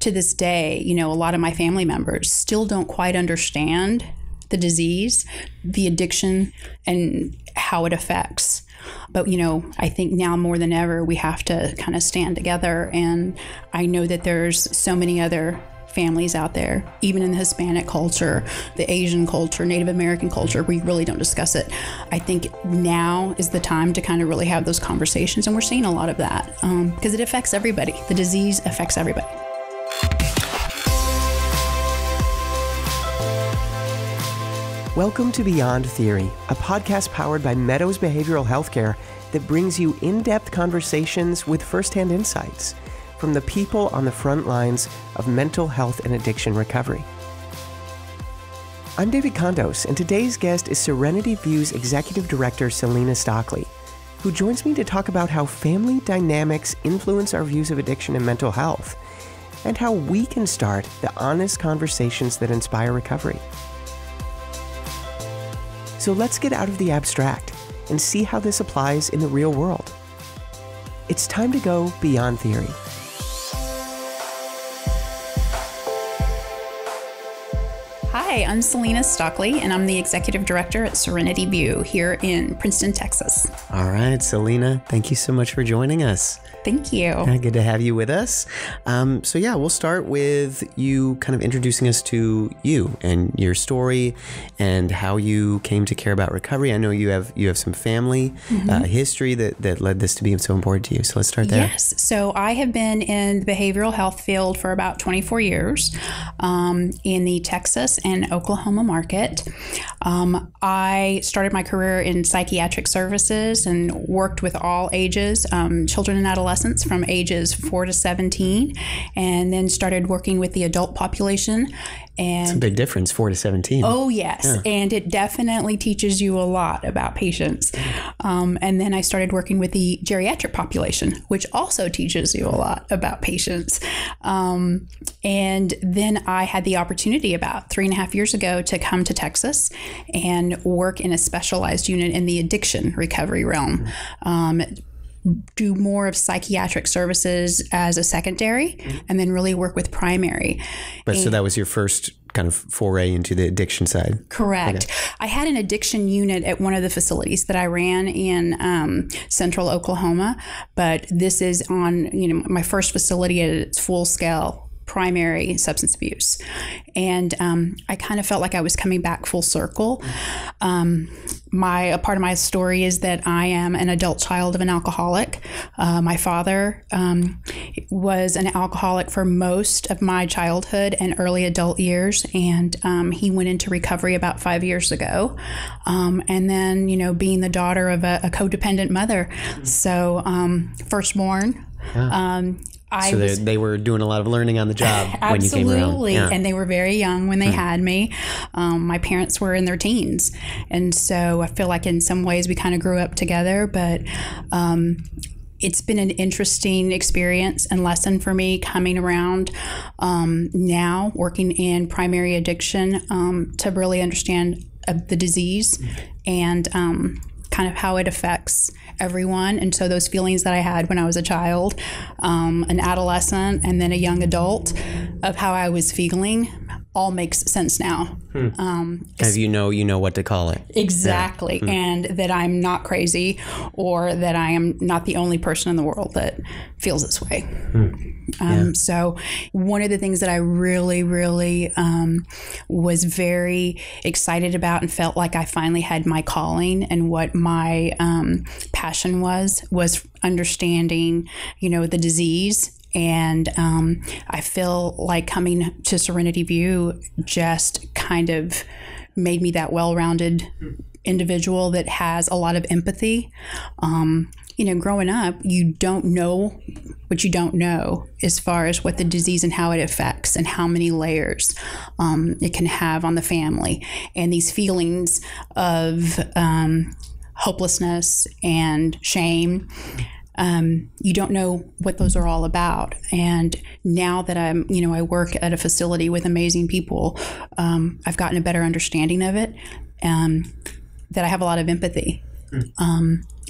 to this day, you know, a lot of my family members still don't quite understand the disease, the addiction, and how it affects. But, you know, I think now more than ever, we have to kind of stand together. And I know that there's so many other families out there, even in the Hispanic culture, the Asian culture, Native American culture, we really don't discuss it. I think now is the time to kind of really have those conversations. And we're seeing a lot of that because it affects everybody. The disease affects everybody. Welcome to Beyond Theory, a podcast powered by Meadows Behavioral Healthcare that brings you in-depth conversations with firsthand insights from the people on the front lines of mental health and addiction recovery. I'm David Condos, and today's guest is Serenity View's Executive Director, Selena Stockley, who joins me to talk about how family dynamics influence our views of addiction and mental health, and how we can start the honest conversations that inspire recovery. So let's get out of the abstract and see how this applies in the real world. It's time to go beyond theory. Hi, I'm Selena Stockley, and I'm the Executive Director at Serenity View here in Princeton, Texas. All right, Selena, thank you so much for joining us. Thank you. Yeah, good to have you with us. So yeah, we'll start with you kind of introducing us to you and your story and how you came to care about recovery. I know you have some family history that led this to be so important to you. So let's start there. Yes. So I have been in the behavioral health field for about 24 years in the Texas and Oklahoma market. I started my career in psychiatric services and worked with all ages, children and adolescents, from ages 4 to 17, and then started working with the adult population. And it's a big difference, 4 to 17. Oh, yes. Yeah. And it definitely teaches you a lot about patients. And then I started working with the geriatric population, which also teaches you a lot about patients. And then I had the opportunity about 3.5 years ago to come to Texas and work in a specialized unit in the addiction recovery realm. Do more of psychiatric services as a secondary and then really work with primary. So that was your first kind of foray into the addiction side? Correct. Okay. I had an addiction unit at one of the facilities that I ran in central Oklahoma, but this is on, you know, my first facility at its full scale. Primary substance abuse. And I kind of felt like I was coming back full circle. A part of my story is that I am an adult child of an alcoholic. My father was an alcoholic for most of my childhood and early adult years. And he went into recovery about 5 years ago. And then, you know, being the daughter of a codependent mother. So firstborn. Yeah. So they were doing a lot of learning on the job when you came around. Absolutely. Yeah. And they were very young when they had me. My parents were in their teens. And so I feel like in some ways we kind of grew up together, but it's been an interesting experience and lesson for me coming around now working in primary addiction to really understand the disease and kind of how it affects everyone. And so those feelings that I had when I was a child, an adolescent, and then a young adult of how I was feeling all makes sense now. Because you know what to call it. Exactly. Yeah. And that I'm not crazy or that I am not the only person in the world that feels this way. So one of the things that I really, really was very excited about and felt like I finally had my calling and what my passion was understanding, you know, the disease. And I feel like coming to Serenity View just kind of made me that well-rounded individual that has a lot of empathy. You know, growing up, you don't know what you don't know as far as what the disease and how it affects and how many layers it can have on the family. And these feelings of hopelessness and shame, you don't know what those are all about. And now that I'm, you know, I work at a facility with amazing people, I've gotten a better understanding of it, that I have a lot of empathy.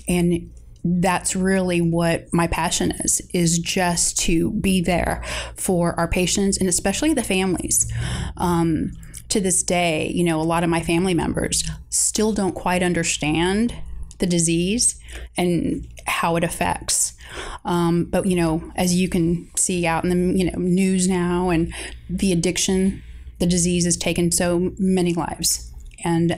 And that's really what my passion is just to be there for our patients and especially the families. To this day, you know, a lot of my family members still don't quite understand the disease and how it affects. But, you know, as you can see out in the news now, and the addiction, the disease has taken so many lives. And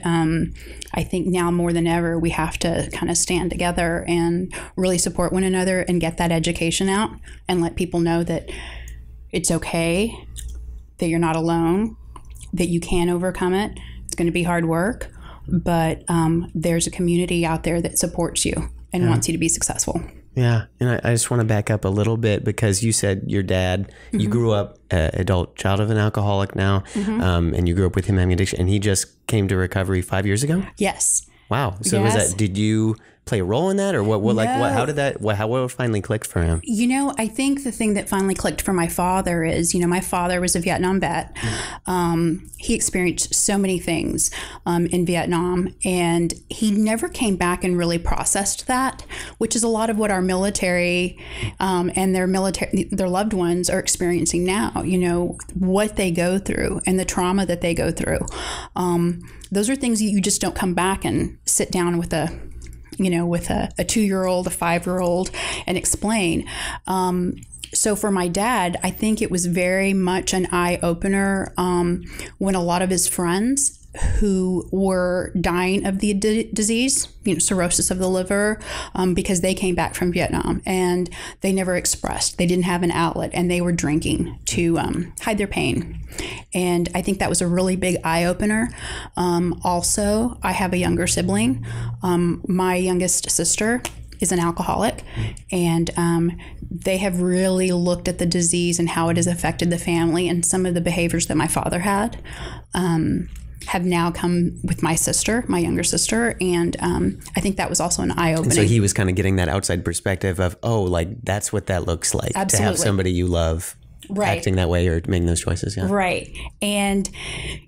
I think now more than ever, we have to kind of stand together and really support one another and get that education out and let people know that it's okay, that you're not alone, that you can overcome it. It's going to be hard work, but there's a community out there that supports you and wants you to be successful. Yeah. And I just want to back up a little bit, because you said your dad, you grew up an adult child of an alcoholic now, and you grew up with him having addiction, and he just came to recovery 5 years ago? Yes. Wow. So was that, did you play a role in that, or what, like, what, how did that, what finally clicked for him? You know, I think the thing that finally clicked for my father is, you know, my father was a Vietnam vet. He experienced so many things in Vietnam, and he never came back and really processed that, which is a lot of what our military and their loved ones are experiencing now, you know, what they go through and the trauma that they go through. Those are things that you just don't come back and sit down with a 2-year-old, a 5-year-old and explain. So for my dad, I think it was very much an eye opener when a lot of his friends who were dying of the disease, you know, cirrhosis of the liver, because they came back from Vietnam and they never expressed, they didn't have an outlet, and they were drinking to hide their pain. And I think that was a really big eye opener. Also, I have a younger sibling. My youngest sister is an alcoholic, and they have really looked at the disease and how it has affected the family and some of the behaviors that my father had. Have now come with my sister, my younger sister. And I think that was also an eye opening. So he was kind of getting that outside perspective of, oh, like that's what that looks like. Absolutely. To have somebody you love acting that way or making those choices. Yeah. Right. And,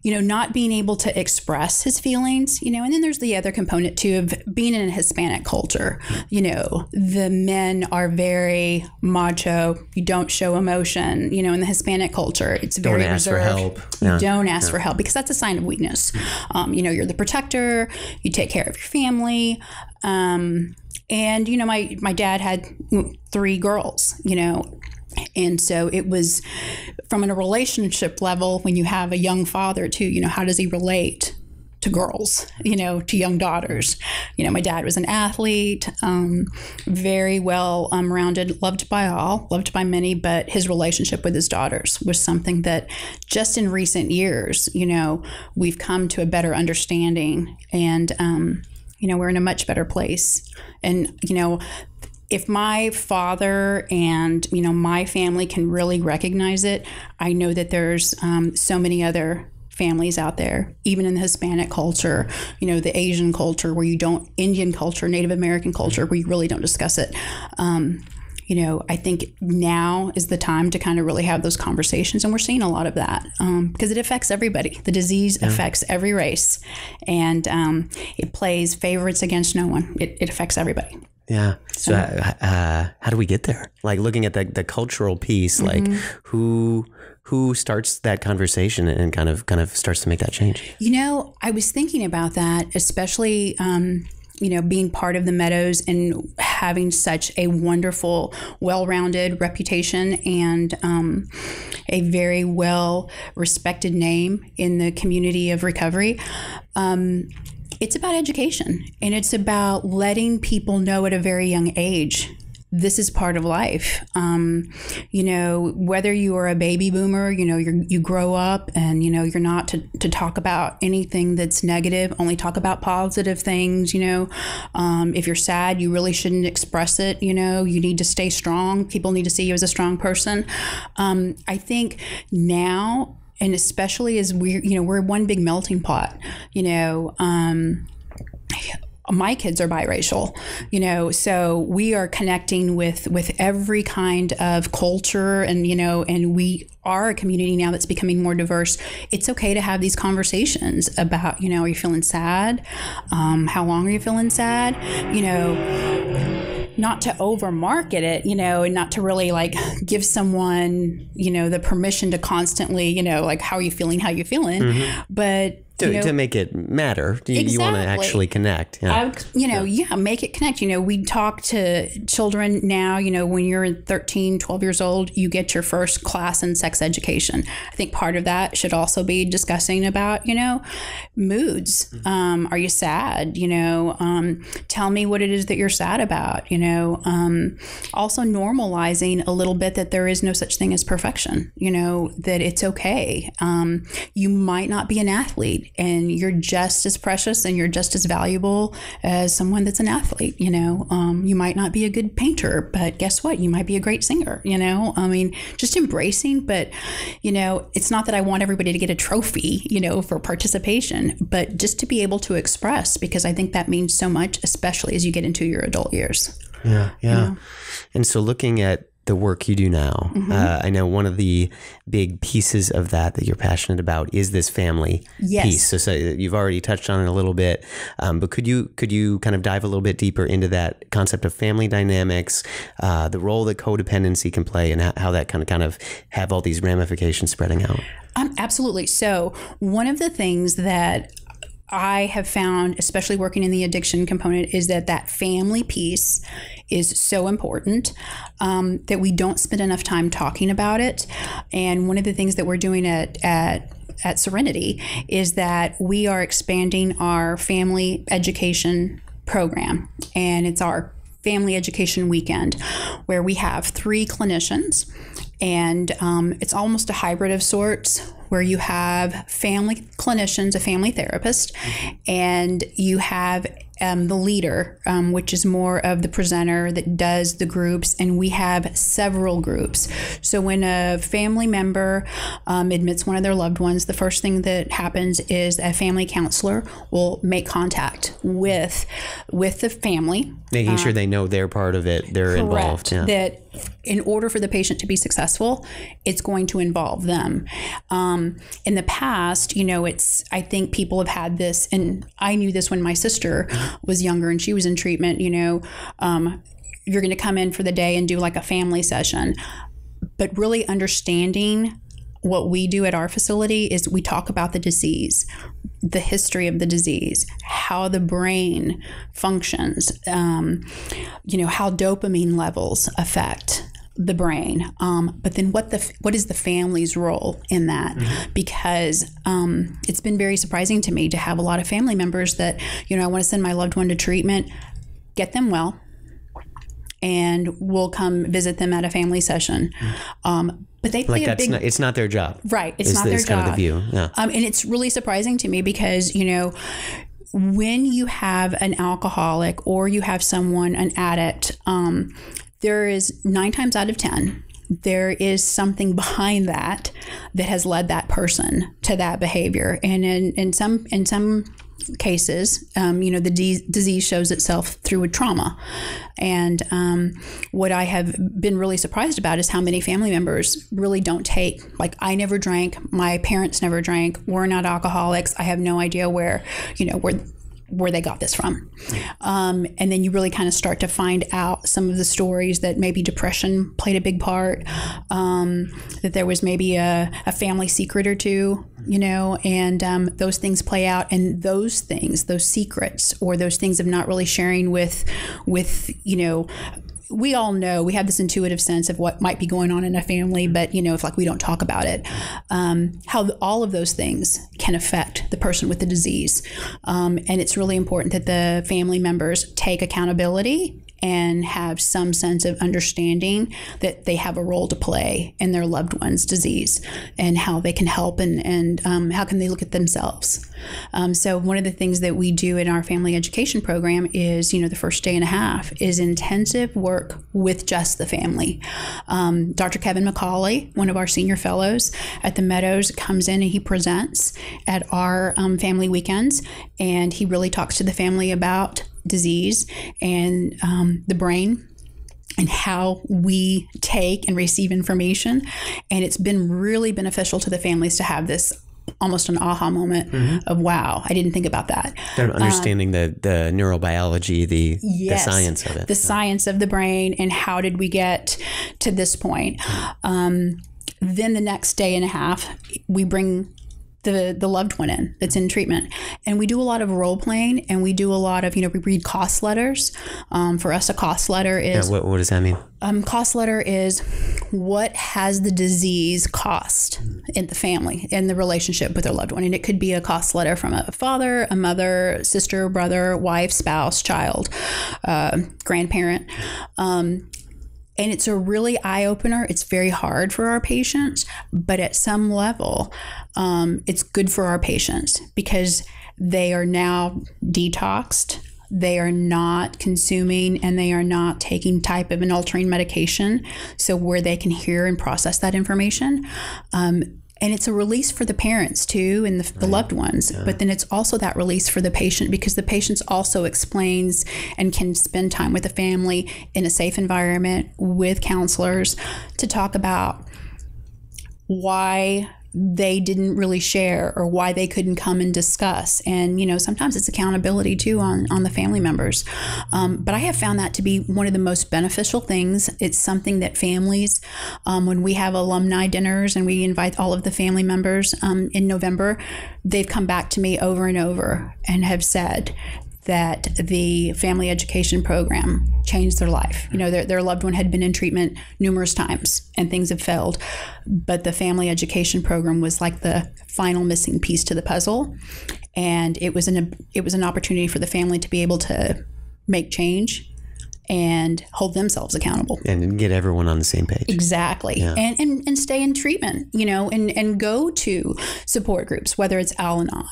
you know, not being able to express his feelings, you know, and then there's the other component too of being in a Hispanic culture. You know, the men are very macho. You don't show emotion, you know, in the Hispanic culture. It's very reserved. Don't ask for help. Yeah. You don't ask for help, because that's a sign of weakness. You know, you're the protector, you take care of your family. And, you know, my dad had 3 girls, you know. And so it was from a relationship level, when you have a young father too, you know, how does he relate to girls, you know, to young daughters? You know, my dad was an athlete, very well rounded, loved by all, loved by many, but his relationship with his daughters was something that just in recent years, you know, we've come to a better understanding, and, you know, we're in a much better place. And, you know, if my father and, you know, my family can really recognize it, I know that there's so many other families out there, even in the Hispanic culture, you know, the Asian culture, where you don't, Indian culture, Native American culture, where you really don't discuss it. You know, I think now is the time to kind of really have those conversations. And we're seeing a lot of that because it affects everybody. The disease affects every race, and it plays favorites against no one. It affects everybody. Yeah. So how do we get there? Like, looking at the cultural piece, like who starts that conversation and kind of starts to make that change? You know, I was thinking about that, especially, you know, being part of the Meadows and having such a wonderful, well-rounded reputation and a very well-respected name in the community of recovery. It's about education, and it's about letting people know at a very young age, this is part of life. You know, whether you are a baby boomer, you know, you grow up and, you know, you're not to talk about anything that's negative, only talk about positive things. You know, if you're sad, you really shouldn't express it. You know, you need to stay strong. People need to see you as a strong person. I think now, and especially as we're one big melting pot, you know, my kids are biracial, you know, so we are connecting with every kind of culture, and, you know, and we are a community now that's becoming more diverse. It's okay to have these conversations about, you know, are you feeling sad? How long are you feeling sad? You know, not to overmarket it, you know, and not to really like give someone, you know, the permission to constantly, you know, like, how are you feeling, mm-hmm. but to make it matter. You want to actually connect. Yeah. Make it connect. You know, we talk to children now, you know, when you're 13, 12 years old, you get your first class in sex education. I think part of that should also be discussing about, you know, moods. Mm-hmm. Are you sad? You know, tell me what it is that you're sad about, you know, also normalizing a little bit that there is no such thing as perfection, you know, that it's okay. You might not be an athlete, and you're just as precious and you're just as valuable as someone that's an athlete. You know, you might not be a good painter, but guess what? You might be a great singer. You know, I mean, just embracing. But, you know, it's not that I want everybody to get a trophy, you know, for participation, but just to be able to express, because I think that means so much, especially as you get into your adult years. Yeah. Yeah. You know? And so looking at the work you do now, mm-hmm. I know one of the big pieces of that you're passionate about is this family piece. So you've already touched on it a little bit, but could you kind of dive a little bit deeper into that concept of family dynamics, the role that codependency can play, and how that kind of have all these ramifications spreading out? Absolutely. So one of the things that I have found, especially working in the addiction component, is that family piece is so important, that we don't spend enough time talking about it. And one of the things that we're doing at Serenity is that we are expanding our family education program, and it's our family education weekend, where we have 3 clinicians, and it's almost a hybrid of sorts, where you have family clinicians, a family therapist, and you have the leader, which is more of the presenter that does the groups. And we have several groups. So when a family member admits one of their loved ones, the first thing that happens is a family counselor will make contact with the family, making sure they know they're part of it, they're involved. Yeah. That in order for the patient to be successful, it's going to involve them. In the past, you know, I think people have had this, and I knew this when my sister was younger and she was in treatment, you know, you're going to come in for the day and do like a family session. But really understanding what we do at our facility is we talk about the disease, the history of the disease, how the brain functions, you know, how dopamine levels affect the brain. But then what is the family's role in that? Mm-hmm. Because it's been very surprising to me to have a lot of family members that, you know, I want to send my loved one to treatment, get them well, and we'll come visit them at a family session. But they play like it's not their job. Right. It's not their job. Kind of the view. Yeah. And it's really surprising to me because, you know, when you have an alcoholic or you have someone, an addict, there is 9 times out of 10, there is something behind that has led that person to that behavior. And in some cases, you know, the disease shows itself through a trauma. And what I have been really surprised about is how many family members really don't take, like, I never drank, my parents never drank, we're not alcoholics, I have no idea where they got this from. And then you really kind of start to find out some of the stories that maybe depression played a big part, that there was maybe a family secret or two, you know, and those things play out. And those things, those secrets or those things of not really sharing with, you know, we all know, we have this intuitive sense of what might be going on in a family, but, you know, if like we don't talk about it, how all of those things can affect the person with the disease. And it's really important that the family members take accountability and have some sense of understanding that they have a role to play in their loved one's disease and how they can help and how can they look at themselves. So one of the things that we do in our family education program is, you know, the first day and a half is intensive work with just the family. Dr. Kevin McCauley, one of our senior fellows at the Meadows, comes in and he presents at our family weekends, and he really talks to the family about disease and the brain and how we take and receive information. And it's been really beneficial to the families to have this almost an aha moment of, wow, I didn't think about that. Kind of understanding the neurobiology, the science of it. The science of the brain and how did we get to this point. Then the next day and a half, we bring the loved one in that's in treatment. And we do a lot of role playing, and we do a lot of, we read cost letters. For us, a cost letter is... Yeah, what does that mean? Cost letter is what has the disease cost in the family, in the relationship with their loved one. And it could be a cost letter from a father, a mother, sister, brother, wife, spouse, child, grandparent. And it's a really eye-opener. It's very hard for our patients, but at some level, it's good for our patients because they are now detoxed. They are not consuming and they are not taking type of an altering medication, so where they can hear and process that information. And it's a release for the parents too and the loved ones, but then it's also that release for the patient because the patient also explains and can spend time with the family in a safe environment with counselors to talk about why they didn't really share or why they couldn't come and discuss. And, sometimes it's accountability too on the family members. But I have found that to be one of the most beneficial things. It's something that families, when we have alumni dinners and we invite all of the family members in November, they've come back to me over and over and have said that the family education program changed their life. Their loved one had been in treatment numerous times and things had failed, but the family education program was like the final missing piece to the puzzle. And it was an opportunity for the family to be able to make change and hold themselves accountable. And get everyone on the same page. Exactly. Yeah. And stay in treatment, and go to support groups, whether it's Al-Anon,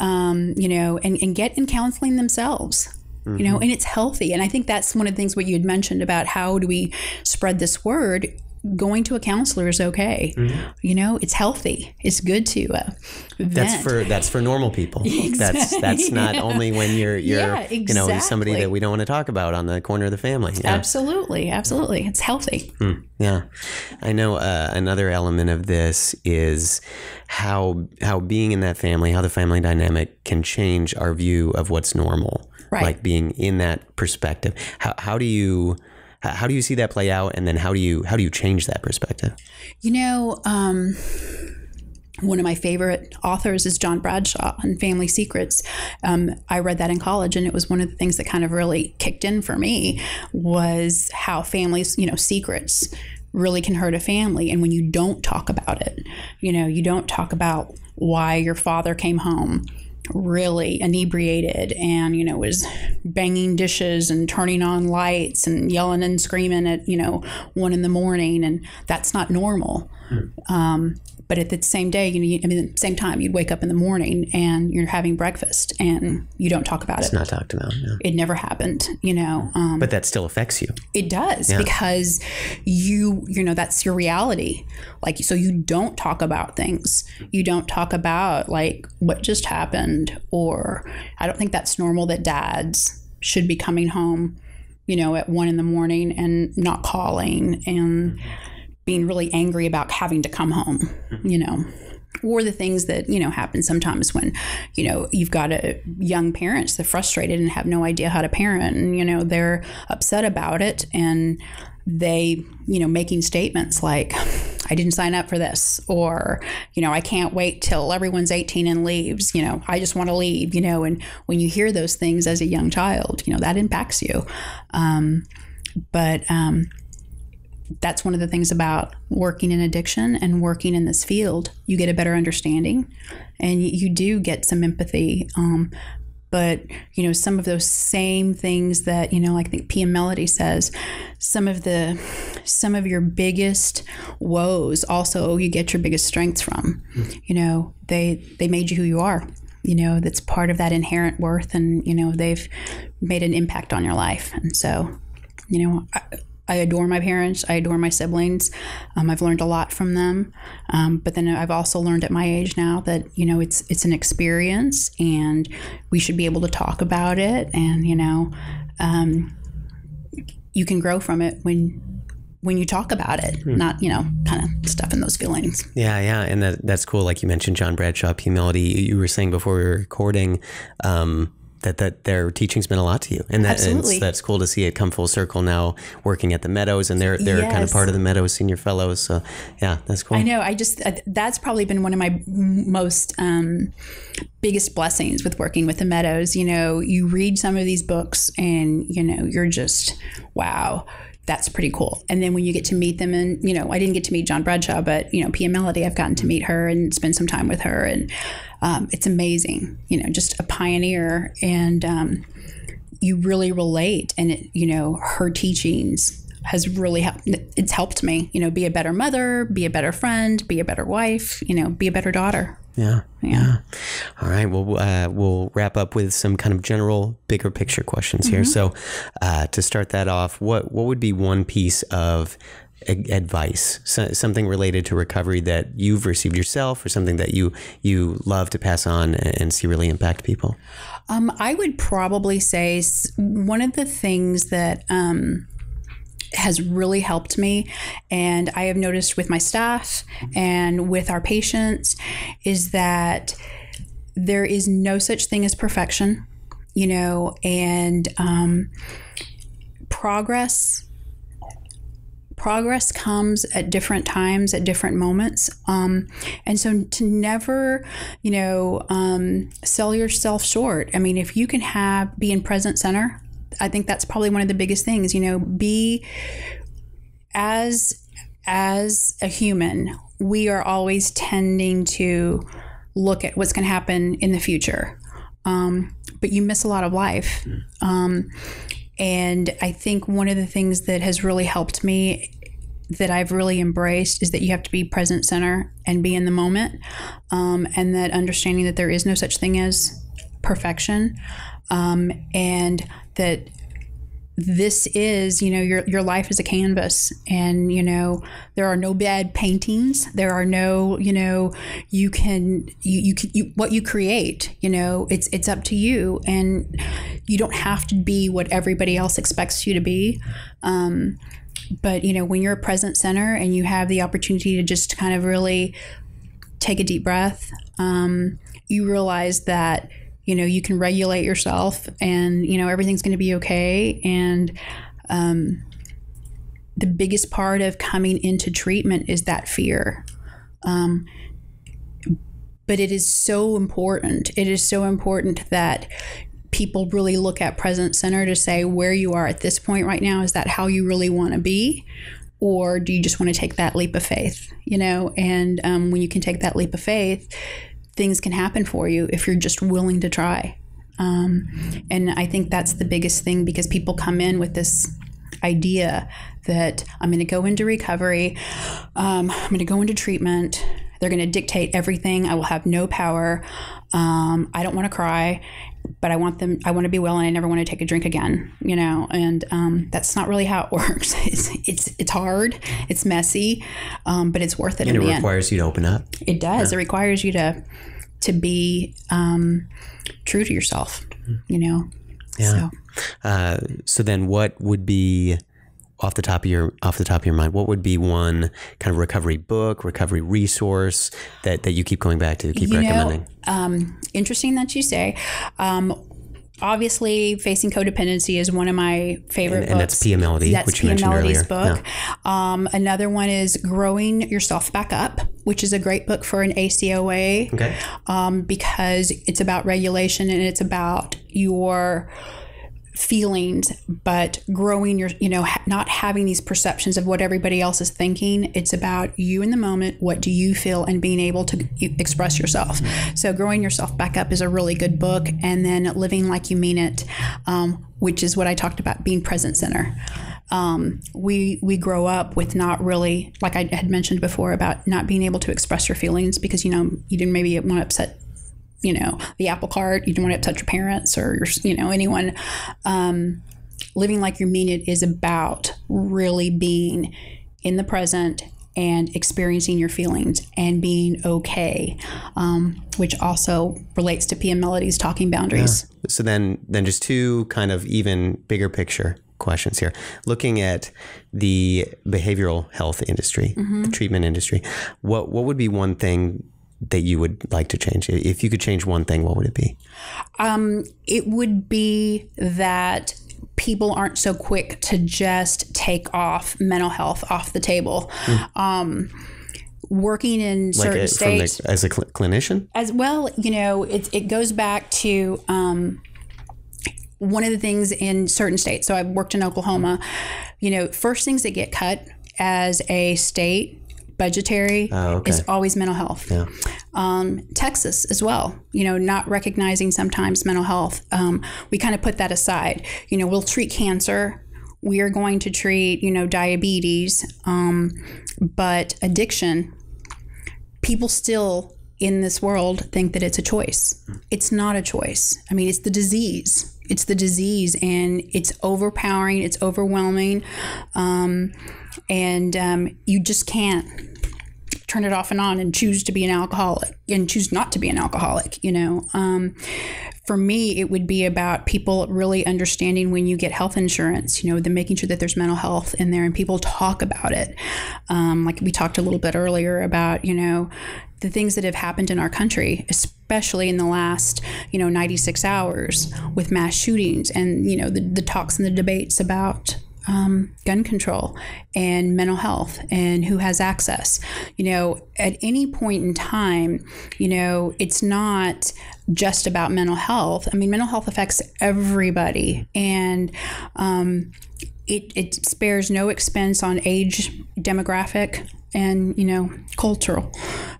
and get in counseling themselves. And it's healthy. And I think that's one of the things what you had mentioned about how do we spread this word. Going to a counselor is okay. It's healthy. It's good to vent. That's for normal people. Exactly. That's not only when you're somebody that we don't want to talk about on the corner of the family. Yeah. Absolutely. It's healthy. Yeah. I know another element of this is how being in that family, how the family dynamic can change our view of what's normal. Right. Like being in that perspective. How do you see that play out, and then how do you change that perspective? One of my favorite authors is John Bradshaw on Family Secrets. I read that in college, and it was one of the things that kind of really kicked in for me was how families, secrets really can hurt a family. And when you don't talk about it, you don't talk about why your father came home really inebriated and was banging dishes and turning on lights and yelling and screaming at 1 in the morning, and that's not normal. But at the same day, same time, you'd wake up in the morning and you're having breakfast and you don't talk about it. It's not talked about. No. It never happened, But that still affects you. It does because that's your reality. Like, so you don't talk about things. You don't talk about like what just happened, or I don't think that's normal that dads should be coming home, at 1 in the morning and not calling and being really angry about having to come home, or the things that, happen sometimes when, you've got young parents that are frustrated and have no idea how to parent, and, they're upset about it, and they, making statements like, I didn't sign up for this, or, I can't wait till everyone's 18 and leaves, I just want to leave, and when you hear those things as a young child, that impacts you. That's one of the things about working in addiction and working in this field. You get a better understanding and you do get some empathy. But, some of those same things that, I think Pia Mellody says, some of your biggest woes also you get your biggest strengths from. They made you who you are. That's part of that inherent worth, and, they've made an impact on your life. And so, I adore my parents. I adore my siblings. I've learned a lot from them. But then I've also learned at my age now that, it's an experience and we should be able to talk about it. And, you can grow from it when when you talk about it, not, you know, kind of stuff in those feelings. Yeah. Yeah. And that's cool. Like you mentioned, John Bradshaw, Pia Mellody, you were saying before we were recording, that their teachings meant a lot to you, and that's cool to see it come full circle now working at the Meadows, and they're kind of part of the Meadows Senior Fellows. So yeah, that's cool. I know. That's probably been one of my most, biggest blessings with working with the Meadows. You know, you read some of these books and, you know, you're just, wow, that's pretty cool. And then when you get to meet them, and, you know, I didn't get to meet John Bradshaw, but, you know, Pia Mellody, I've gotten to meet her and spend some time with her, and it's amazing, you know, just a pioneer, and you really relate. And it, you know, her teachings has really helped. It's helped me, you know, be a better mother, be a better friend, be a better wife, you know, be a better daughter. Yeah. Yeah. All right. Well, we'll wrap up with some kind of general, bigger picture questions here. So to start that off, what would be one piece of advice, something related to recovery that you've received yourself, or something that you love to pass on and see really impact people? I would probably say one of the things that has really helped me, and I have noticed with my staff and with our patients, is that there is no such thing as perfection, you know, and progress comes at different times, at different moments. And so to never, you know, sell yourself short. I mean, if you can be in present center, I think that's probably one of the biggest things, you know, be as a human, we are always tending to look at what's going to happen in the future. But you miss a lot of life. And I think one of the things that has really helped me, that I've really embraced, is that you have to be present center and be in the moment. And that understanding that there is no such thing as perfection. And that this is, you know, your life is a canvas, and, you know, there are no bad paintings. There are no, you know, what you create, you know, it's up to you, and you don't have to be what everybody else expects you to be. But, you know, when you're a present center and you have the opportunity to just kind of really take a deep breath, you realize that, you know, you can regulate yourself, and, you know, everything's going to be okay. And the biggest part of coming into treatment is that fear. But it is so important. It is so important that people really look at present center to say, where you are at this point right now, is that how you really want to be? Or do you just want to take that leap of faith? You know, and when you can take that leap of faith, things can happen for you if you're just willing to try. And I think that's the biggest thing, because people come in with this idea that I'm going to go into recovery. I'm going to go into treatment. They're going to dictate everything. I will have no power. I don't want to cry, but I want to be well, and I never want to take a drink again, you know? And, that's not really how it works. It's hard, it's messy, but it's worth it. And it requires you to open up. It does. Yeah. It requires you to be, true to yourself, you know? Yeah. So, so then what would be, off the top of your mind, what would be one kind of recovery book, recovery resource that you keep going back to, keep recommending? Interesting that you say. Obviously, Facing Codependency is one of my favorite books. And that's Pia Mellody, which you mentioned earlier. That's Pia Mellody's book. Yeah. Another one is Growing Yourself Back Up, which is a great book for an ACOA, okay. Because it's about regulation, and it's about your feelings, but growing your, you know, not having these perceptions of what everybody else is thinking. It's about you in the moment. What do you feel, and being able to express yourself. So Growing Yourself Back Up is a really good book. And then Living Like You Mean It, which is what I talked about, being present center. We grow up with not really, like I had mentioned before, about not being able to express your feelings because, you know, you didn't maybe want to upset, you know, the apple cart. You don't want to touch your parents or your, you know, anyone. Living Like You Mean It is about really being in the present and experiencing your feelings and being okay, which also relates to Pia Mellody's Talking Boundaries. Yeah. So then just two kind of even bigger picture questions here. Looking at the behavioral health industry, mm-hmm. the treatment industry, what would be one thing that you would like to change? If you could change one thing, what would it be? It would be that people aren't so quick to just take off mental health off the table. Mm. Working in certain states as a clinician as well, you know, it goes back to, one of the things in certain states. So I've worked in Oklahoma, you know, first things that get cut as a state budgetary is always mental health. Yeah. Texas as well, you know, not recognizing sometimes mental health. We kind of put that aside, you know, we'll treat cancer. We are going to treat, you know, diabetes, but addiction, people still in this world think that it's a choice. It's not a choice. I mean, it's the disease. It's the disease, and it's overpowering. It's overwhelming. You just can't turn it off and on and choose to be an alcoholic and choose not to be an alcoholic, you know. For me, it would be about people really understanding when you get health insurance, you know, the making sure that there's mental health in there and people talk about it. Like we talked a little bit earlier about, you know, the things that have happened in our country, especially in the last, you know, 96 hours with mass shootings and, you know, the talks and the debates about gun control and mental health and who has access. You know, at any point in time, you know, it's not just about mental health. I mean, mental health affects everybody, and it spares no expense on age, demographic, and, you know, cultural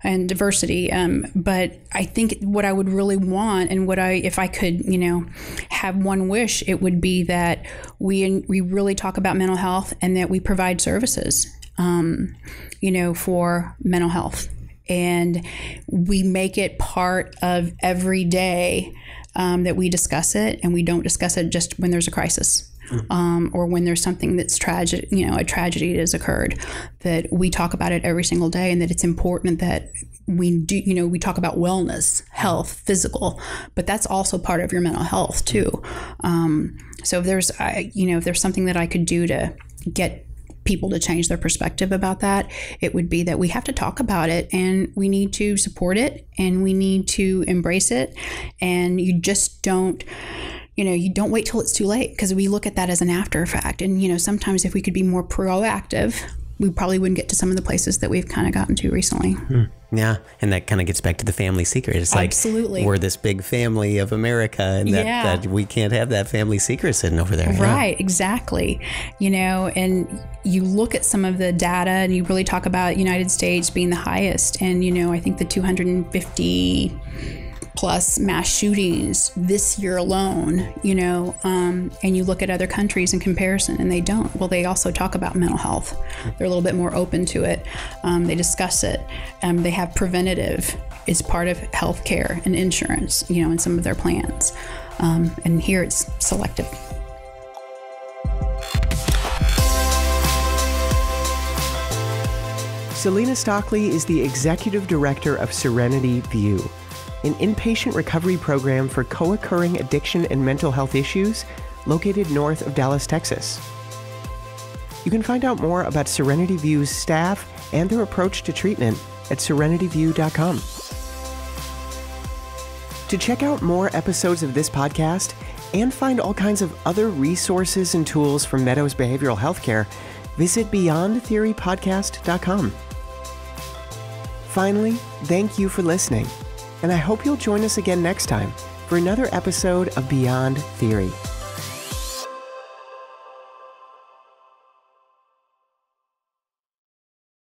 and diversity. But I think what I would really want, and what if I could, you know, have one wish, it would be that we really talk about mental health and that we provide services, you know, for mental health, and we make it part of every day, that we discuss it, and we don't discuss it just when there's a crisis. Or when there's something that's tragic, you know, a tragedy that has occurred, that we talk about it every single day, and that it's important that we do, you know, we talk about wellness, health, physical, but that's also part of your mental health too. So if there's, you know, if there's something that I could do to get people to change their perspective about that, it would be that we have to talk about it, and we need to support it, and we need to embrace it. And you just don't, you know, you don't wait till it's too late, because we look at that as an after effect. And, you know, sometimes if we could be more proactive, we probably wouldn't get to some of the places that we've kind of gotten to recently. Hmm. Yeah. And that kind of gets back to the family secret. It's like, absolutely, we're this big family of America, and that, yeah, that we can't have that family secret sitting over there. Right. Yeah. Exactly. You know, and you look at some of the data, and you really talk about United States being the highest. And, you know, I think the 250 plus mass shootings this year alone, you know, and you look at other countries in comparison, and they don't. Well, they also talk about mental health. They're a little bit more open to it. They discuss it. They have preventative as part of healthcare and insurance, you know, in some of their plans. And here it's selective. Selena Stockley is the executive director of Serenity View, an inpatient recovery program for co-occurring addiction and mental health issues located north of Dallas, Texas. You can find out more about Serenity View's staff and their approach to treatment at serenityview.com. To check out more episodes of this podcast and find all kinds of other resources and tools from Meadows Behavioral Healthcare, visit beyondtheorypodcast.com. Finally, thank you for listening, and I hope you'll join us again next time for another episode of Beyond Theory.